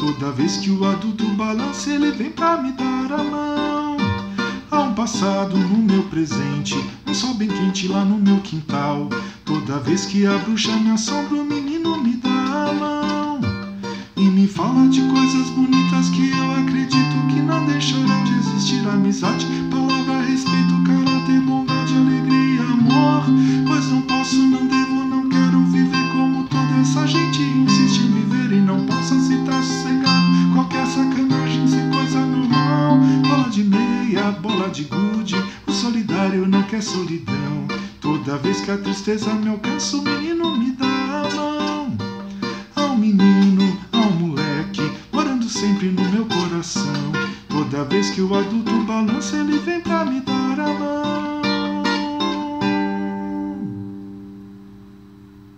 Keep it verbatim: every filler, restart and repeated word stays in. Toda vez que o adulto balança, ele vem pra me dar a mão. Há um passado no meu presente, um sol bem quente lá no meu quintal. Toda vez que a bruxa me assombra, o menino me dá a mão e me fala de coisas bonitas que eu acredito que não deixarão de existir. Amizade, palavra, respeito, caráter, bondade, alegria, amor. Pois não posso, não devo, não quero viver como toda essa gente insiste em viver e não posso aceitar sossegado qualquer sacanagem sem coisa normal. Bola de meia, bola de gude, o solidário não quer solidão. Toda vez que a tristeza me alcança, o menino me dá a mão. Há um menino, há um moleque, morando sempre no meu coração. Toda vez que o adulto balança, ele vem pra me dar a mão.